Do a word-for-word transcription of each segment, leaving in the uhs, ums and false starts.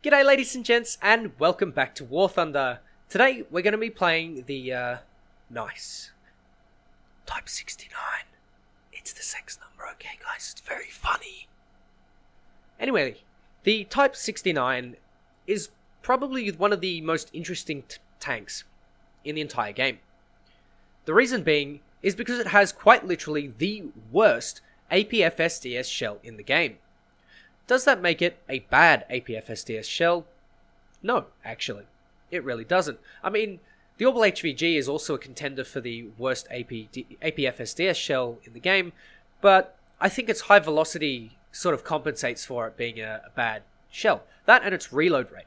G'day ladies and gents, and welcome back to War Thunder. Today we're going to be playing the uh, nice Type sixty-nine. It's the sex number, okay guys? It's very funny. Anyway, the Type sixty-nine is probably one of the most interesting t tanks in the entire game. The reason being is because it has quite literally the worst A P F S D S shell in the game. Does that make it a bad A P F S D S shell? No, actually. It really doesn't. I mean, the Orbital H V G is also a contender for the worst A P F S D S shell in the game, but I think its high velocity sort of compensates for it being a, a bad shell. That and its reload rate.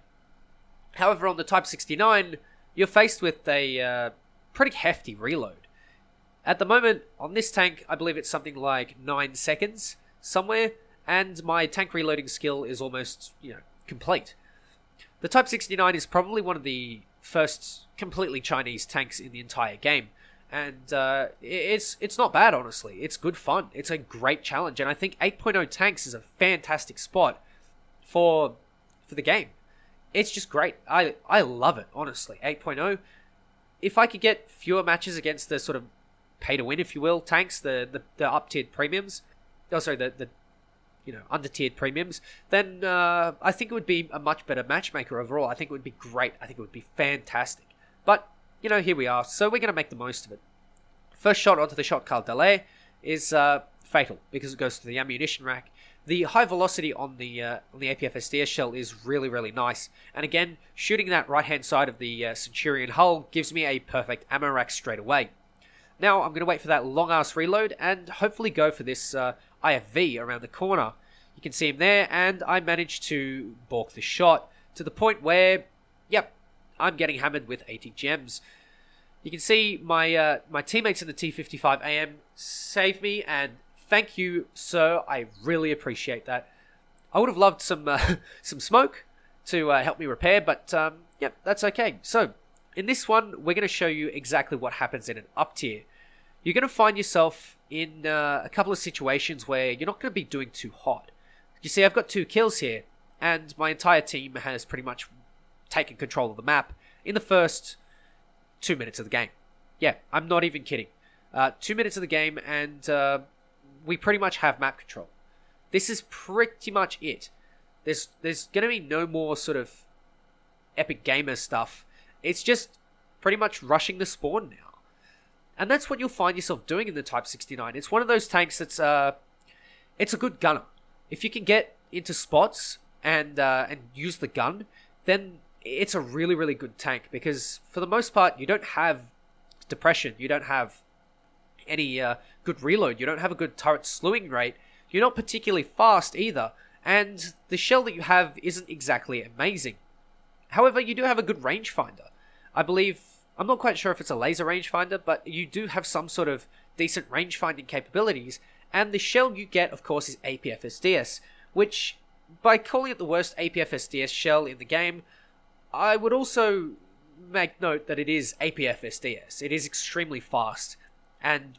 However, on the Type sixty-nine, you're faced with a uh, pretty hefty reload. At the moment, on this tank, I believe it's something like nine seconds somewhere, and my tank reloading skill is almost, you know, complete. The Type sixty-nine is probably one of the first completely Chinese tanks in the entire game, and uh, it's it's not bad, honestly. It's good fun. It's a great challenge, and I think eight point oh tanks is a fantastic spot for for the game. It's just great. I I love it, honestly. eight point oh. If I could get fewer matches against the sort of pay-to-win, if you will, tanks, the the, the up-tiered premiums, oh sorry, the the you know, under-tiered premiums, then uh, I think it would be a much better matchmaker overall. I think it would be great. I think it would be fantastic. But, you know, here we are, so we're going to make the most of it. First shot onto the Shot Kal delay is uh, fatal because it goes to the ammunition rack. The high velocity on the uh, on the A P F S D S shell is really, really nice. And again, shooting that right-hand side of the uh, Centurion hull gives me a perfect ammo rack straight away. Now, I'm going to wait for that long-ass reload and hopefully go for this uh, I F V around the corner. You can see him there, and I managed to balk the shot to the point where, yep, I'm getting hammered with eighty gems. You can see my uh, my teammates in the T fifty-five A M saved me, and thank you, sir. I really appreciate that. I would have loved some uh, some smoke to uh, help me repair, but um, yep, that's okay. So, in this one, we're going to show you exactly what happens in an up tier. You're going to find yourself in uh, a couple of situations where you're not going to be doing too hot. You see, I've got two kills here, and my entire team has pretty much taken control of the map in the first two minutes of the game. Yeah, I'm not even kidding. Uh, two minutes of the game, and uh, we pretty much have map control. This is pretty much it. There's, there's going to be no more sort of epic gamer stuff. It's just pretty much rushing the spawn now. And that's what you'll find yourself doing in the Type sixty-nine. It's one of those tanks that's uh, it's a good gunner. If you can get into spots and uh, and use the gun, then it's a really, really good tank. Because for the most part, you don't have depression. You don't have any uh, good reload. You don't have a good turret slewing rate. You're not particularly fast either. And the shell that you have isn't exactly amazing. However, you do have a good rangefinder. I believe... I'm not quite sure if it's a laser rangefinder, but you do have some sort of decent rangefinding capabilities, and the shell you get, of course, is A P F S D S, which, by calling it the worst A P F S D S shell in the game, I would also make note that it is A P F S D S. It is extremely fast, and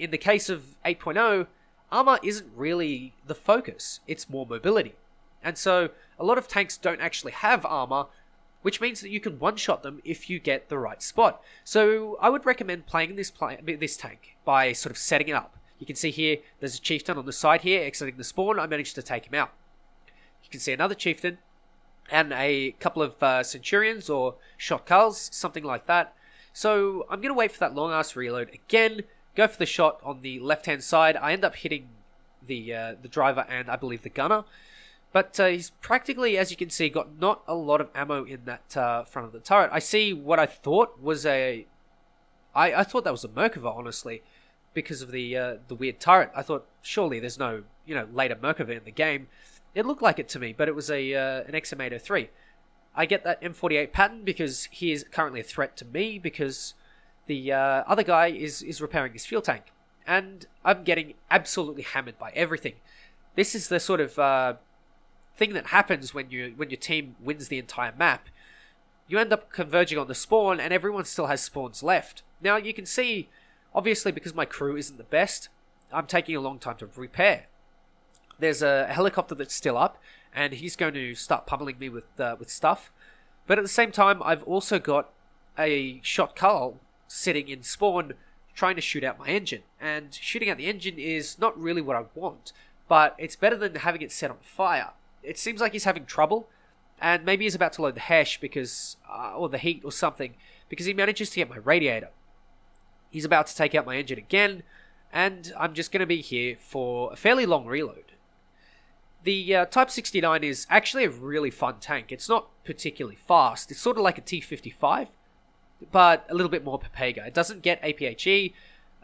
in the case of eight point oh, armor isn't really the focus, it's more mobility. And so, a lot of tanks don't actually have armor, which means that you can one-shot them if you get the right spot. So I would recommend playing this play this tank by sort of setting it up. You can see here, there's a Chieftain on the side here, exiting the spawn. I managed to take him out. You can see another Chieftain and a couple of uh, Centurions or Shot Kals, something like that. So I'm going to wait for that long-ass reload again, go for the shot on the left-hand side. I end up hitting the, uh, the driver and I believe the gunner. But uh, he's practically, as you can see, got not a lot of ammo in that uh, front of the turret. I see what I thought was a... I, I thought that was a Merkava, honestly, because of the uh, the weird turret. I thought, surely there's no, you know, later Merkava in the game. It looked like it to me, but it was a uh, an X M eight oh three. I get that M forty-eight Patton because he is currently a threat to me because the uh, other guy is, is repairing his fuel tank. And I'm getting absolutely hammered by everything. This is the sort of... Uh, thing that happens when you when your team wins the entire map. You end up converging on the spawn and everyone still has spawns left. Now you can see, obviously because my crew isn't the best, I'm taking a long time to repair. There's a helicopter that's still up, and he's going to start pummeling me with uh, with stuff. But at the same time, I've also got a Shot Kal sitting in spawn trying to shoot out my engine. And shooting out the engine is not really what I want, but it's better than having it set on fire. It seems like he's having trouble, and maybe he's about to load the hash because, uh, or the heat or something, because he manages to get my radiator. He's about to take out my engine again, and I'm just going to be here for a fairly long reload. The uh, Type sixty-nine is actually a really fun tank. It's not particularly fast. It's sort of like a T fifty-five, but a little bit more Pepega. It doesn't get A P H E,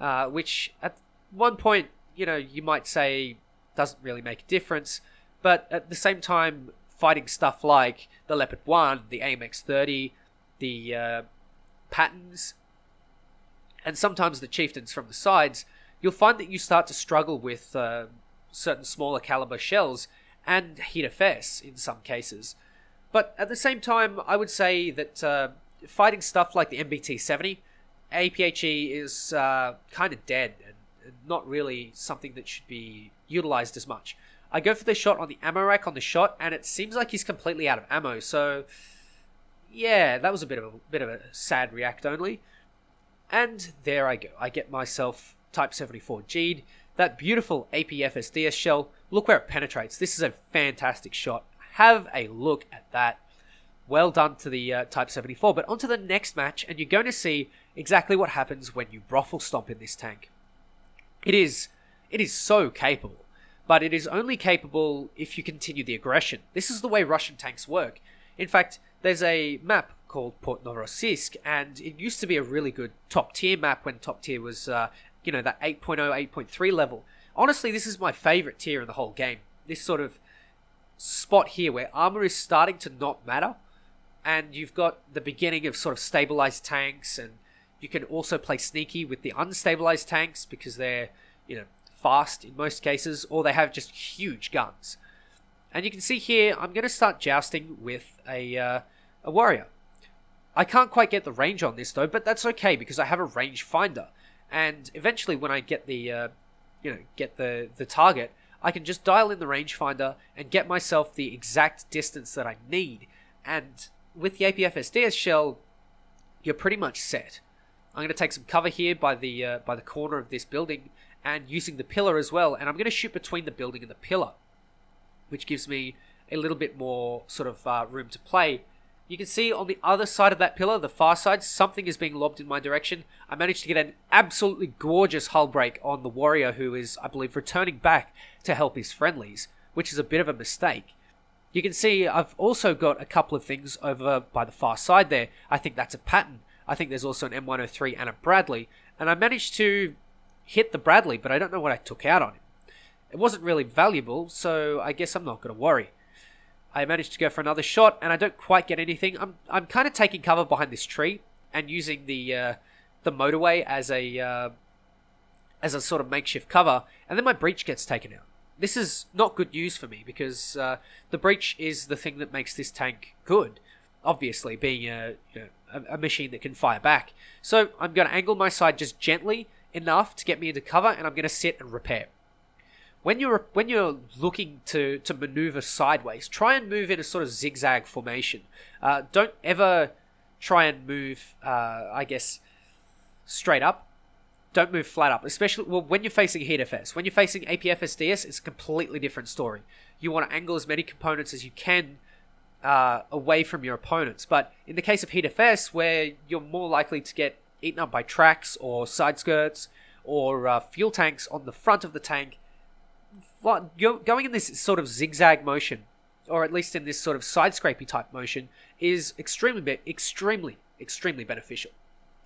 uh, which at one point, you know, you might say doesn't really make a difference, but at the same time, fighting stuff like the Leopard one, the A M X thirty, the uh, Pattons, and sometimes the Chieftains from the sides, you'll find that you start to struggle with uh, certain smaller caliber shells and HeatFS in some cases. But at the same time, I would say that uh, fighting stuff like the M B T seventy, A P H E is uh, kind of dead and not really something that should be utilized as much. I go for the shot on the ammo rack on the shot, and it seems like he's completely out of ammo. So, yeah, that was a bit of a bit of a sad react only. And there I go. I get myself Type seventy-four G'd. That beautiful A P F S D S shell. Look where it penetrates. This is a fantastic shot. Have a look at that. Well done to the uh, Type seventy-four. But onto the next match, and you're going to see exactly what happens when you brothel stomp in this tank. It is, it is so capable. But it is only capable if you continue the aggression. This is the way Russian tanks work. In fact, there's a map called Port Novorossiysk, and it used to be a really good top-tier map when top-tier was, uh, you know, that eight point oh, eight point three level. Honestly, this is my favorite tier in the whole game. This sort of spot here where armor is starting to not matter, and you've got the beginning of sort of stabilized tanks, and you can also play sneaky with the unstabilized tanks because they're, you know, fast in most cases, or they have just huge guns. And you can see here, I'm going to start jousting with a, uh, a Warrior. I can't quite get the range on this though, but that's okay because I have a range finder. And eventually, when I get the, uh, you know, get the the target, I can just dial in the range finder and get myself the exact distance that I need. And with the A P F S D S shell, you're pretty much set. I'm going to take some cover here by the uh, by the corner of this building, and using the pillar as well, and I'm going to shoot between the building and the pillar, which gives me a little bit more sort of uh, room to play. You can see on the other side of that pillar, the far side, something is being lobbed in my direction. I managed to get an absolutely gorgeous hull break on the Warrior, who is, I believe, returning back to help his friendlies, which is a bit of a mistake. You can see I've also got a couple of things over by the far side there. I think that's a Patton. I think there's also an M one oh three and a Bradley, and I managed to hit the Bradley, but I don't know what I took out on him. It wasn't really valuable, so I guess I'm not going to worry. I managed to go for another shot, and I don't quite get anything. I'm I'm kind of taking cover behind this tree and using the uh, the motorway as a uh, as a sort of makeshift cover, and then my breach gets taken out. This is not good news for me because uh, the breach is the thing that makes this tank good. Obviously, being a you know, a, a machine that can fire back, so I'm going to angle my side just gently enough to get me into cover, and I'm going to sit and repair. When you're when you're looking to to maneuver sideways, try and move in a sort of zigzag formation. Uh, don't ever try and move, uh, I guess, straight up. Don't move flat up, especially well when you're facing HeatFS. When you're facing A P F S D S, it's a completely different story. You want to angle as many components as you can uh, away from your opponents. But in the case of HeatFS, where you're more likely to get eaten up by tracks or side skirts or uh, fuel tanks on the front of the tank, well, you're going in this sort of zigzag motion, or at least in this sort of side scrapey type motion, is extremely be extremely extremely beneficial.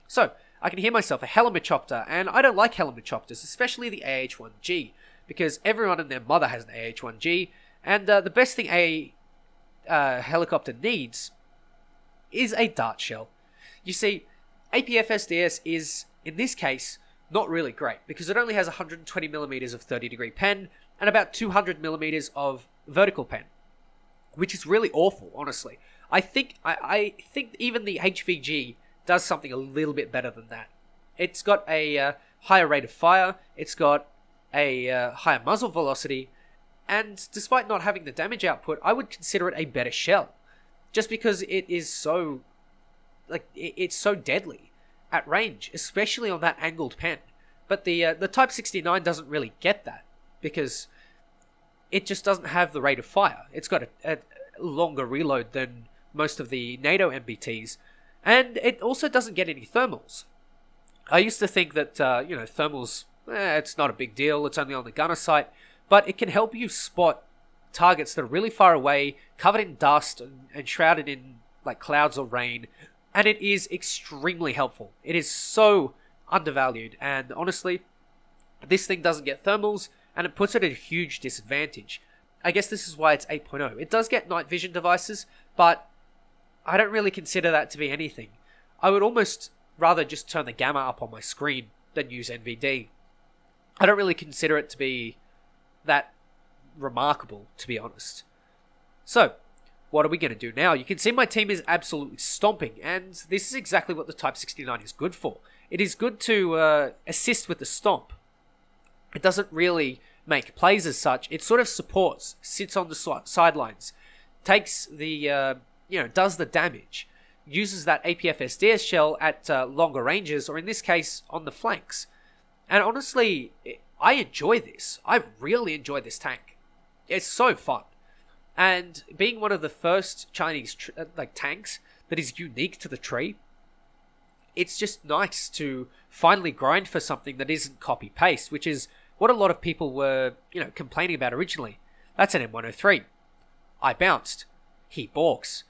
So I can hear myself a Helicopter, and I don't like helicopters, especially the A H one G, because everyone and their mother has an A H one G, and uh, the best thing a uh, helicopter needs is a dart shell. You see, A P F S D S is, in this case, not really great because it only has one hundred twenty millimeters of thirty degree pen and about two hundred millimeters of vertical pen, which is really awful, honestly. I think I, I think even the H V G does something a little bit better than that. It's got a uh, higher rate of fire, it's got a uh, higher muzzle velocity, and despite not having the damage output, I would consider it a better shell, just because it is so, like, it's so deadly at range, especially on that angled pen. But the uh, the Type sixty-nine doesn't really get that, because it just doesn't have the rate of fire. It's got a, a longer reload than most of the NATO M B Ts, and it also doesn't get any thermals. I used to think that, uh, you know, thermals, eh, it's not a big deal, it's only on the gunner sight, but it can help you spot targets that are really far away, covered in dust and, and shrouded in, like, clouds or rain, and it is extremely helpful. It is so undervalued, and honestly, this thing doesn't get thermals, and it puts it at a huge disadvantage. I guess this is why it's eight point oh. It does get night vision devices, but I don't really consider that to be anything. I would almost rather just turn the gamma up on my screen than use N V D. I don't really consider it to be that remarkable, to be honest. So, what are we going to do now? You can see my team is absolutely stomping, and this is exactly what the Type sixty-nine is good for. It is good to uh, assist with the stomp. It doesn't really make plays as such. It sort of supports, sits on the si sidelines, takes the, uh, you know, does the damage, uses that A P F S D S shell at uh, longer ranges, or in this case, on the flanks. And honestly, I enjoy this. I really enjoy this tank. It's so fun. And being one of the first Chinese tr like tanks that is unique to the tree, it's just nice to finally grind for something that isn't copy-paste, which is what a lot of people were, you know, complaining about originally. That's an M one oh three. I bounced. He balks.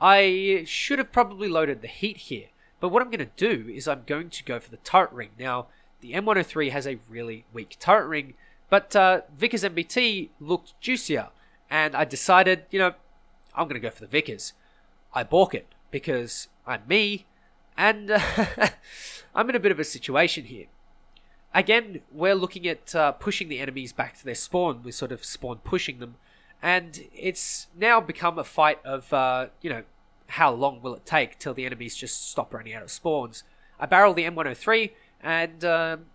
I should have probably loaded the heat here, but what I'm going to do is I'm going to go for the turret ring. Now, the M one oh three has a really weak turret ring, but uh, Vickers M B T looked juicier, and I decided, you know, I'm going to go for the Vickers. I balk it, because I'm me, and uh, I'm in a bit of a situation here. Again, we're looking at uh, pushing the enemies back to their spawn. We're sort of spawn pushing them. And it's now become a fight of, uh, you know, how long will it take till the enemies just stop running out of spawns. I barrel the M one oh three, and um,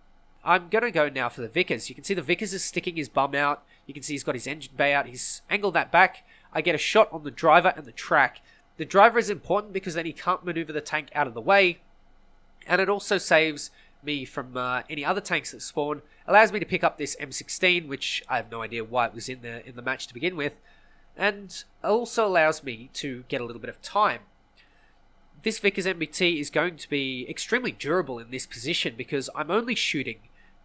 I'm going to go now for the Vickers. You can see the Vickers is sticking his bum out. You can see he's got his engine bay out. He's angled that back. I get a shot on the driver and the track. The driver is important because then he can't maneuver the tank out of the way. And it also saves me from uh, any other tanks that spawn. Allows me to pick up this M sixteen, which I have no idea why it was in the, in the match to begin with. And also allows me to get a little bit of time. This Vickers M B T is going to be extremely durable in this position because I'm only shooting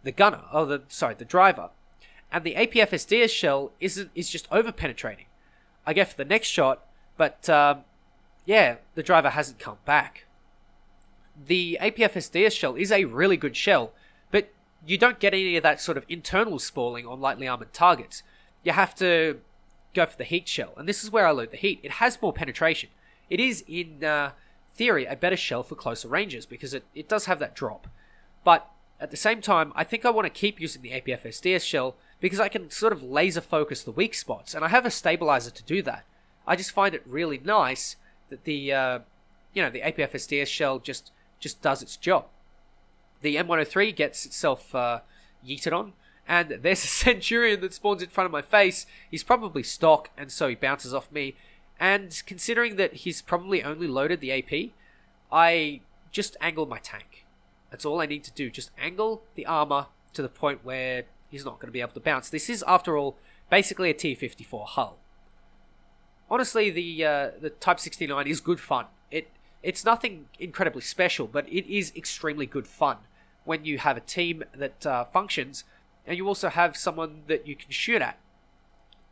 the gunner, or the, sorry, the driver. And the A P F S D S shell isn't, is just over-penetrating. I go for the next shot, but um, yeah, the driver hasn't come back. The A P F S D S shell is a really good shell, but you don't get any of that sort of internal spalling on lightly armoured targets. You have to go for the heat shell, and this is where I load the heat. It has more penetration. It is, in uh, theory, a better shell for closer ranges because it, it does have that drop. But at the same time, I think I want to keep using the A P F S D S shell because I can sort of laser focus the weak spots, and I have a stabilizer to do that. I just find it really nice that the, uh, you know, the A P F S D S shell just... just does its job. The M one oh three gets itself uh, yeeted on, and there's a Centurion that spawns in front of my face. He's probably stock, and so he bounces off me, and considering that he's probably only loaded the A P, I just angle my tank. That's all I need to do, just angle the armor to the point where he's not going to be able to bounce. This is, after all, basically a T fifty-four hull. Honestly, the, uh, the Type sixty-nine is good fun. It It's nothing incredibly special, but it is extremely good fun when you have a team that uh, functions, and you also have someone that you can shoot at.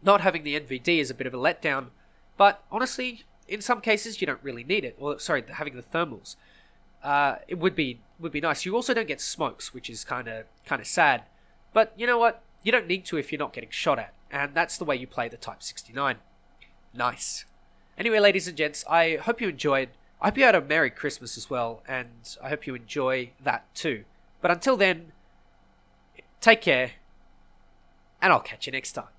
Not having the N V D is a bit of a letdown, but honestly, in some cases, you don't really need it. Well, sorry, having the thermals. Uh, it would be would be nice. You also don't get smokes, which is kind of kind of sad. But you know what? You don't need to if you're not getting shot at, and that's the way you play the Type sixty-nine. Nice. Anyway, ladies and gents, I hope you enjoyed. I hope you had a Merry Christmas as well, and I hope you enjoy that too. But until then, take care, and I'll catch you next time.